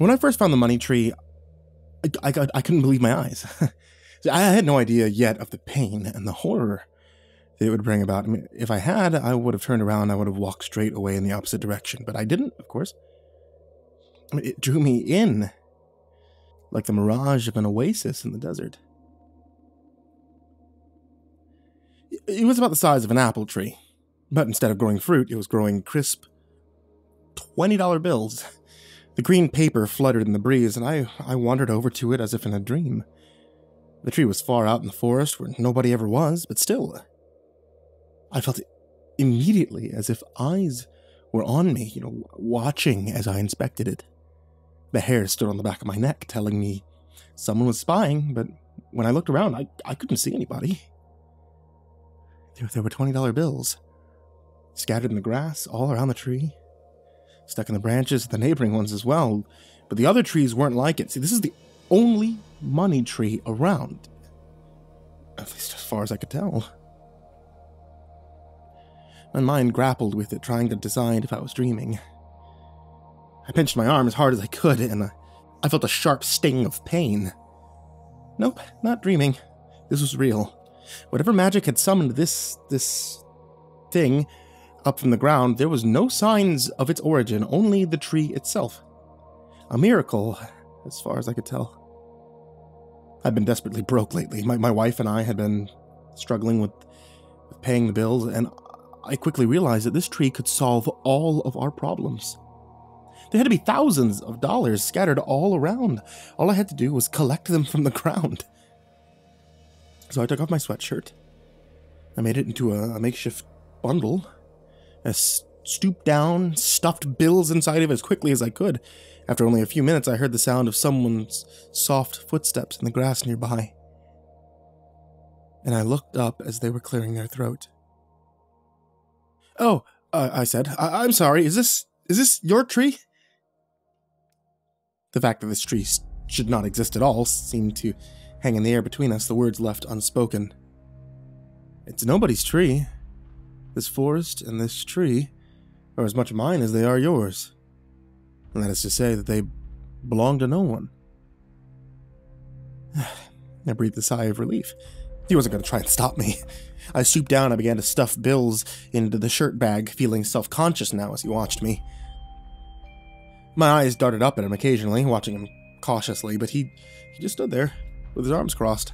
When I first found the money tree, I couldn't believe my eyes. I had no idea yet of the pain and the horror that it would bring about. I mean, if I had, I would have turned around. I would have walked straight away in the opposite direction. But I didn't, of course. I mean, it drew me in like the mirage of an oasis in the desert. It was about the size of an apple tree. But instead of growing fruit, it was growing crisp $20 bills. The green paper fluttered in the breeze, and I wandered over to it as if in a dream. The tree was far out in the forest where nobody ever was, but still. I felt immediately as if eyes were on me, you know, watching as I inspected it. The hair stood on the back of my neck, telling me someone was spying, but when I looked around, I couldn't see anybody. There were $20 bills, scattered in the grass all around the tree, stuck in the branches of the neighboring ones as well, but the other trees weren't like it. See, this is the only money tree around, at least as far as I could tell. My mind grappled with it, trying to decide if I was dreaming. I pinched my arm as hard as I could, and I felt a sharp sting of pain. Nope, not dreaming. This was real. Whatever magic had summoned this thing up from the ground, there was no signs of its origin, only the tree itself. A miracle, as far as I could tell. I've been desperately broke lately. My wife and I had been struggling with paying the bills, and I quickly realized that this tree could solve all of our problems. There had to be thousands of dollars scattered all around. All I had to do was collect them from the ground. So I took off my sweatshirt. I made it into a makeshift bundle. I stooped down, stuffed bills inside of it as quickly as I could. After only a few minutes, I heard the sound of someone's soft footsteps in the grass nearby. And I looked up as they were clearing their throat. "Oh," I said, I'm sorry, is this your tree?" The fact that this tree should not exist at all seemed to hang in the air between us, the words left unspoken. "It's nobody's tree. This forest and this tree are as much mine as they are yours. And that is to say that they belong to no one." I breathed a sigh of relief. He wasn't going to try and stop me. I stooped down and I began to stuff bills into the shirt bag, feeling self-conscious now as he watched me. My eyes darted up at him occasionally, watching him cautiously, but he just stood there, with his arms crossed.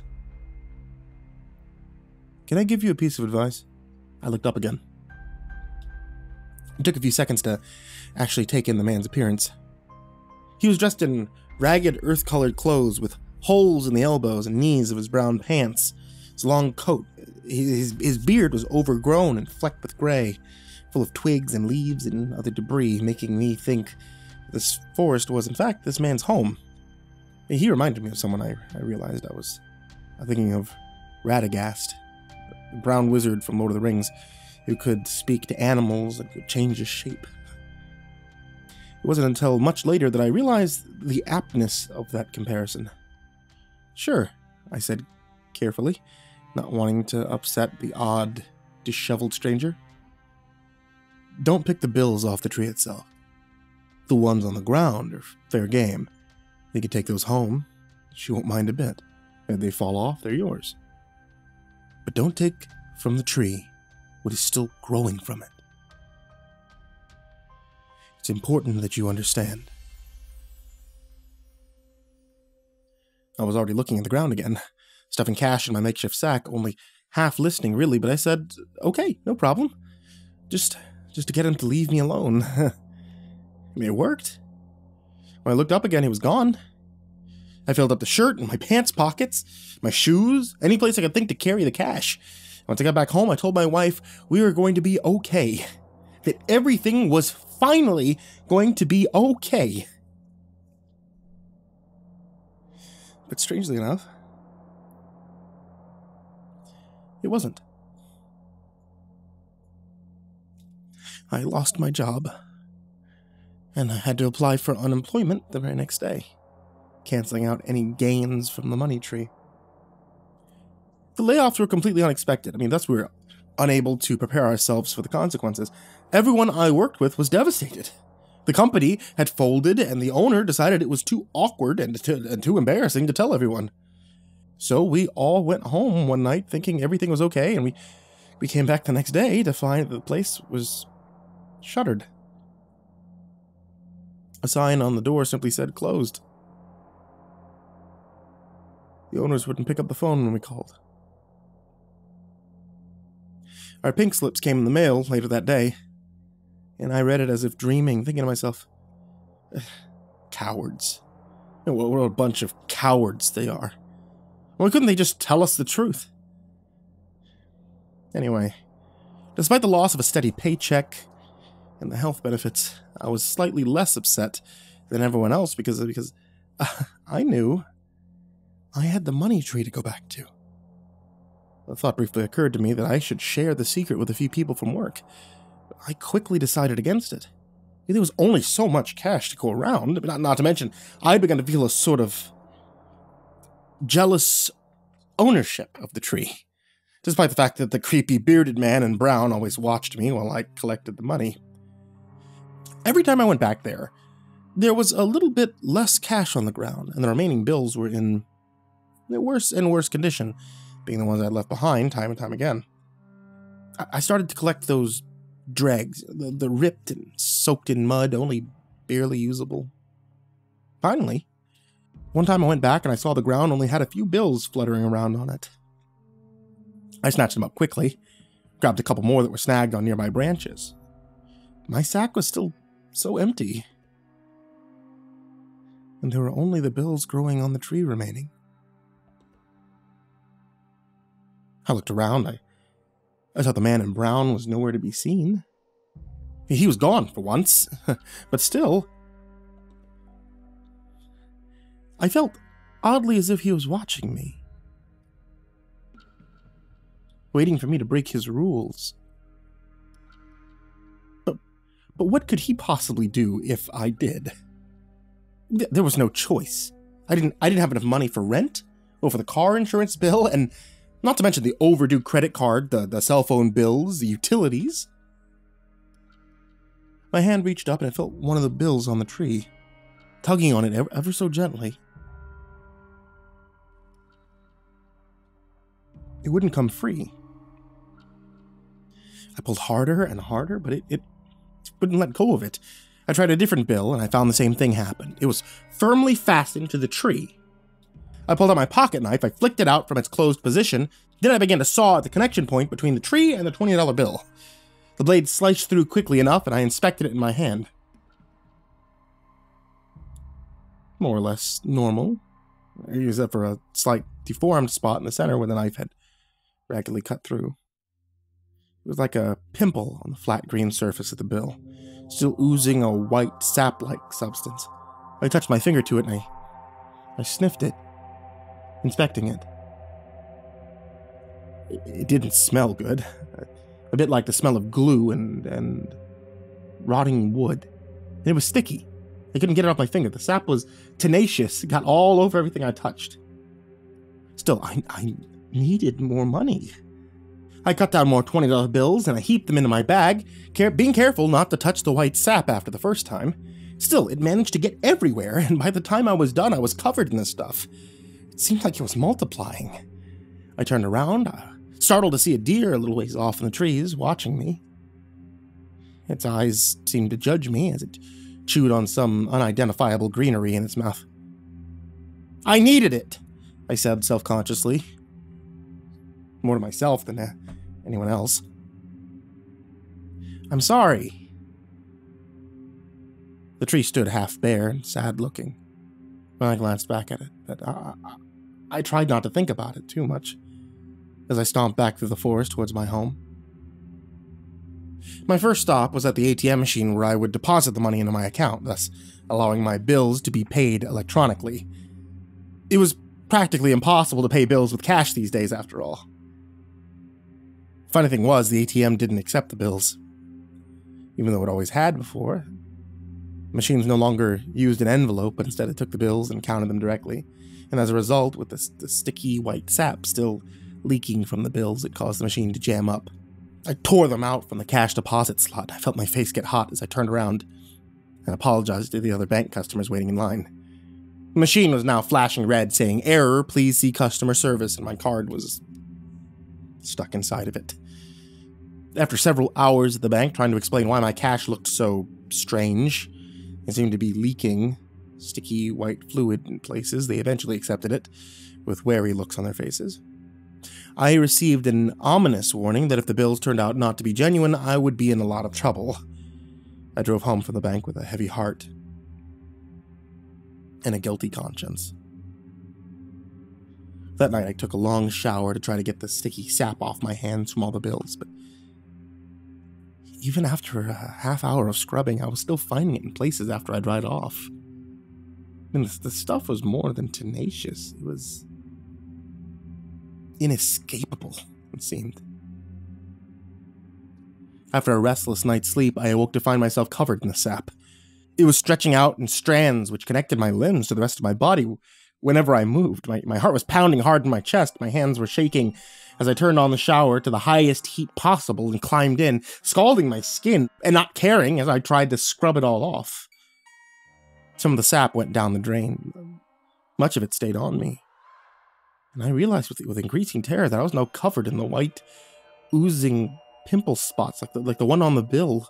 "Can I give you a piece of advice?" I looked up again. It took a few seconds to actually take in the man's appearance. He was dressed in ragged, earth-colored clothes with holes in the elbows and knees of his brown pants. His long coat, his beard was overgrown and flecked with gray, full of twigs and leaves and other debris, making me think this forest was, in fact, this man's home. He reminded me of someone I realized I was thinking of. Radagast, the brown wizard from Lord of the Rings, who could speak to animals and could change his shape. It wasn't until much later that I realized the aptness of that comparison. "Sure," I said carefully, not wanting to upset the odd, disheveled stranger. "Don't pick the bills off the tree itself. The ones on the ground are fair game. You can take those home. She won't mind a bit. If they fall off, they're yours. But don't take from the tree what is still growing from it. It's important that you understand." I was already looking at the ground again, stuffing cash in my makeshift sack, only half listening really, but I said, "Okay, no problem. Just to get him to leave me alone." I mean, it worked. When I looked up again, he was gone. I filled up the shirt and my pants pockets, my shoes, any place I could think to carry the cash. Once I got back home, I told my wife we were going to be okay. That everything was finally going to be okay. But strangely enough, it wasn't. I lost my job, and I had to apply for unemployment the very next day, canceling out any gains from the money tree. The layoffs were completely unexpected. I mean, thus we were unable to prepare ourselves for the consequences. Everyone I worked with was devastated. The company had folded, and the owner decided it was too awkward and too embarrassing to tell everyone. So we all went home one night thinking everything was okay, and we came back the next day to find that the place was shuttered. A sign on the door simply said closed. The owners wouldn't pick up the phone when we called. Our pink slips came in the mail later that day, and I read it as if dreaming, thinking to myself, cowards. What a bunch of cowards they are. Why couldn't they just tell us the truth? Anyway, despite the loss of a steady paycheck and the health benefits, I was slightly less upset than everyone else because I knew I had the money tree to go back to. The thought briefly occurred to me that I should share the secret with a few people from work. I quickly decided against it. There was only so much cash to go around, not to mention I began to feel a sort of jealous ownership of the tree, despite the fact that the creepy bearded man in brown always watched me while I collected the money. Every time I went back there, there was a little bit less cash on the ground, and the remaining bills were in worse and worse condition, being the ones I left behind time and time again. I started to collect those dregs, the ripped and soaked in mud, only barely usable. Finally, one time I went back and I saw the ground only had a few bills fluttering around on it. I snatched them up quickly, grabbed a couple more that were snagged on nearby branches. My sack was still so empty, and there were only the bills growing on the tree remaining. I looked around. I thought the man in brown was nowhere to be seen. He was gone for once, but still, I felt oddly as if he was watching me, waiting for me to break his rules. But what could he possibly do if I did? There was no choice. I didn't have enough money for rent, or for the car insurance bill, and not to mention the overdue credit card, the cell phone bills, the utilities. My hand reached up and I felt one of the bills on the tree, tugging on it ever so gently. It wouldn't come free. I pulled harder and harder, but it wouldn't let go of it. I tried a different bill, and I found the same thing happened. It was firmly fastened to the tree. I pulled out my pocket knife, I flicked it out from its closed position, then I began to saw at the connection point between the tree and the $20 bill. The blade sliced through quickly enough, and I inspected it in my hand. More or less normal, except for a slight deformed spot in the center where the knife had raggedly cut through. It was like a pimple on the flat green surface of the bill, still oozing a white sap-like substance. I touched my finger to it and I sniffed it, inspecting it. It didn't smell good, a bit like the smell of glue and rotting wood. And it was sticky. I couldn't get it off my finger. The sap was tenacious. It got all over everything I touched. Still, I needed more money. I cut down more $20 bills and I heaped them into my bag, being careful not to touch the white sap after the first time. Still, it managed to get everywhere, and by the time I was done, I was covered in this stuff. It seemed like it was multiplying. I turned around, startled to see a deer a little ways off in the trees, watching me. Its eyes seemed to judge me as it chewed on some unidentifiable greenery in its mouth. "I needed it," I said self-consciously. More to myself than anyone else. "I'm sorry." The tree stood half bare and sad-looking. When I glanced back at it, but I tried not to think about it too much as I stomped back through the forest towards my home. My first stop was at the ATM machine where I would deposit the money into my account, thus allowing my bills to be paid electronically. It was practically impossible to pay bills with cash these days, after all. Funny thing was, the ATM didn't accept the bills, even though it always had before. Machines no longer used an envelope, but instead it took the bills and counted them directly. And as a result, with the sticky white sap still leaking from the bills, it caused the machine to jam up. I tore them out from the cash deposit slot. I felt my face get hot as I turned around. and apologized to the other bank customers waiting in line. The machine was now flashing red, saying, "Error, please see customer service," and my card was stuck inside of it. After several hours at the bank trying to explain why my cash looked so strange, it seemed to be leaking sticky white fluid in places, they eventually accepted it, with wary looks on their faces. I received an ominous warning that if the bills turned out not to be genuine, I would be in a lot of trouble. I drove home from the bank with a heavy heart and a guilty conscience. That night I took a long shower to try to get the sticky sap off my hands from all the bills, but even after a half hour of scrubbing, I was still finding it in places after I dried off. And the stuff was more than tenacious. It was inescapable, it seemed. After a restless night's sleep, I awoke to find myself covered in the sap. It was stretching out in strands which connected my limbs to the rest of my body whenever I moved. My heart was pounding hard in my chest. My hands were shaking as I turned on the shower to the highest heat possible and climbed in, scalding my skin and not caring as I tried to scrub it all off. Some of the sap went down the drain. Much of it stayed on me. And I realized with increasing terror that I was now covered in the white, oozing pimple spots, like the one on the bill,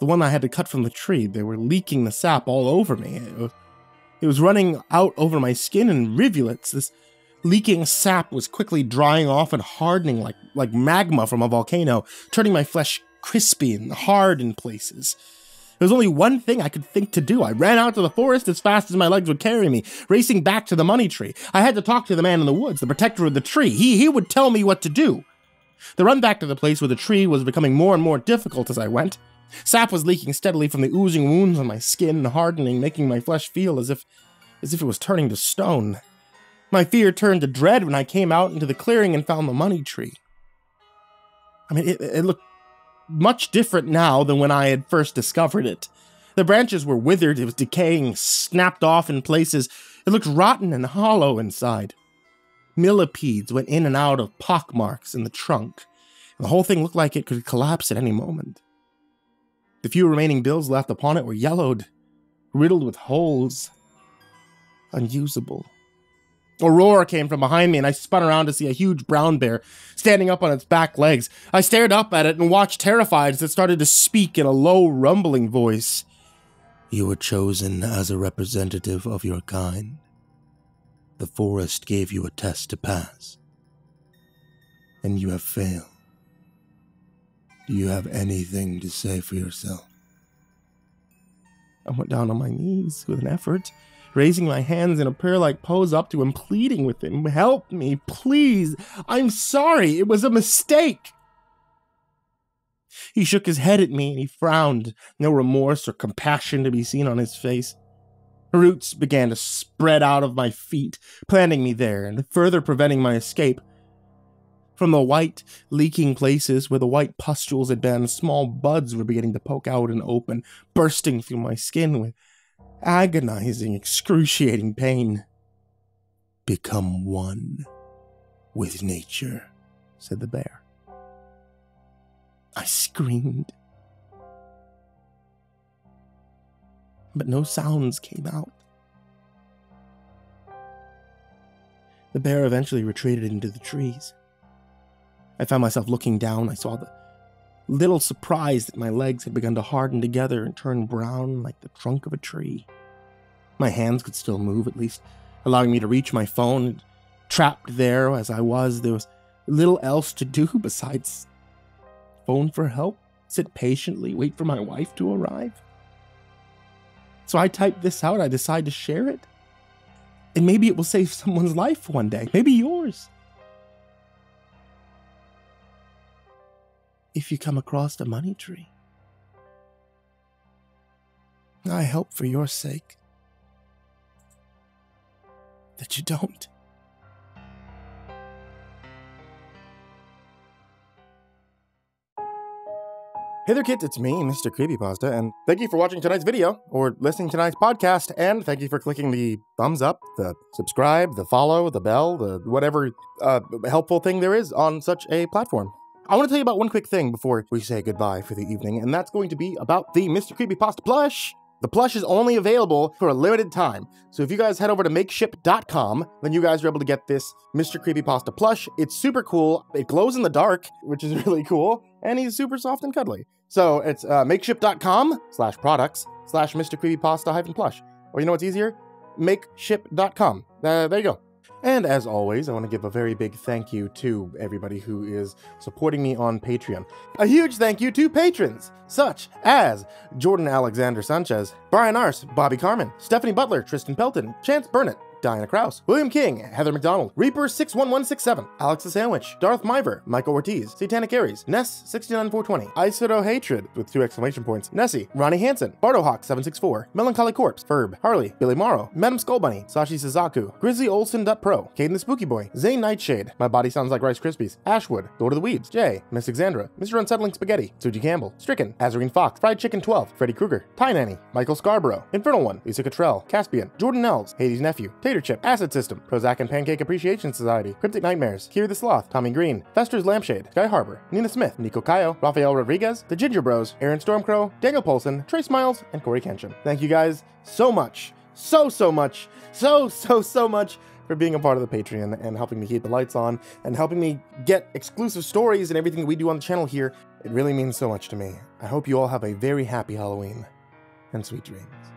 the one I had to cut from the tree. They were leaking the sap all over me. It was running out over my skin in rivulets. This leaking sap was quickly drying off and hardening like magma from a volcano, turning my flesh crispy and hard in places. There was only one thing I could think to do. I ran out to the forest as fast as my legs would carry me, racing back to the money tree. I had to talk to the man in the woods, the protector of the tree. He would tell me what to do. The run back to the place where the tree was becoming more and more difficult as I went. Sap was leaking steadily from the oozing wounds on my skin, hardening, making my flesh feel as if it was turning to stone. My fear turned to dread when I came out into the clearing and found the money tree. I mean, it looked much different now than when I had first discovered it. The branches were withered, it was decaying, snapped off in places. It looked rotten and hollow inside. Millipedes went in and out of pockmarks in the trunk, and the whole thing looked like it could collapse at any moment. The few remaining bills left upon it were yellowed, riddled with holes, unusable. A roar came from behind me, and I spun around to see a huge brown bear standing up on its back legs. I stared up at it and watched terrified as it started to speak in a low, rumbling voice. "You were chosen as a representative of your kind. The forest gave you a test to pass, and you have failed. Do you have anything to say for yourself?" I went down on my knees with an effort, raising my hands in a prayer-like pose up to him, pleading with him, "Help me, please! I'm sorry, it was a mistake!" He shook his head at me and he frowned, no remorse or compassion to be seen on his face. Roots began to spread out of my feet, planting me there and further preventing my escape. From the white, leaking places where the white pustules had been, small buds were beginning to poke out and open, bursting through my skin with agonizing, excruciating pain. "Become one with nature," said the bear. I screamed, but no sounds came out. The bear eventually retreated into the trees. I found myself looking down. I saw the little surprise that my legs had begun to harden together and turn brown like the trunk of a tree. My hands could still move, at least, allowing me to reach my phone. Trapped there as I was, there was little else to do besides phone for help, sit patiently, wait for my wife to arrive. So I typed this out. I decided to share it. And maybe it will save someone's life one day. Maybe yours. If you come across a money tree, I hope for your sake that you don't. Hey there kids, it's me, Mr. Creepypasta, and thank you for watching tonight's video, or listening to tonight's podcast, and thank you for clicking the thumbs up, the subscribe, the follow, the bell, the whatever helpful thing there is on such a platform. I want to tell you about one quick thing before we say goodbye for the evening, and that's going to be about the Mr. Creepypasta plush. The plush is only available for a limited time. So if you guys head over to makeship.com, then you guys are able to get this Mr. Creepypasta plush. It's super cool. It glows in the dark, which is really cool. And he's super soft and cuddly. So it's makeship.com/products/Mr. Creepypasta-plush. Or you know what's easier? Makeship.com. There you go. And as always, I want to give a very big thank you to everybody who is supporting me on Patreon. A huge thank you to patrons such as Jordan Alexander Sanchez, Brian Arce, Bobby Carmen, Stephanie Butler, Tristan Pelton, Chance Burnett, Diana Krause, William King, Heather McDonald, Reaper61167, Alex the Sandwich, Darth Myver, Michael Ortiz, Satanic Aries, Ness69420, Isero Hatred with 2 exclamation points, Nessie, Ronnie Hansen, BartoHawk764, Melancholy Corpse, Ferb, Harley, Billy Morrow, Madam Skull Bunny, Sashi Suzaku, Grizzly Olson.pro, Caden the Spooky Boy, Zane Nightshade, My Body Sounds Like Rice Krispies, Ashwood, Lord of the Weeds, Jay, Miss Exandra, Mr. Unsettling Spaghetti, Suji Campbell, Stricken, Azarine Fox, Fried Chicken 12, Freddy Krueger, Pie Nanny, Michael Scarborough, Infernal One, Lisa Cottrell, Caspian, Jordan Ells, Hades Nephew, Chip, Acid System, Prozac and Pancake Appreciation Society, Cryptic Nightmares, Kiri the Sloth, Tommy Green, Fester's Lampshade, Sky Harbor, Nina Smith, Nico Cayo, Rafael Rodriguez, The Ginger Bros, Aaron Stormcrow, Daniel Polson, Trey Smiles, and Corey Kenshin. Thank you guys so much, so much for being a part of the Patreon and helping me keep the lights on and helping me get exclusive stories and everything that we do on the channel here. It really means so much to me. I hope you all have a very happy Halloween and sweet dreams.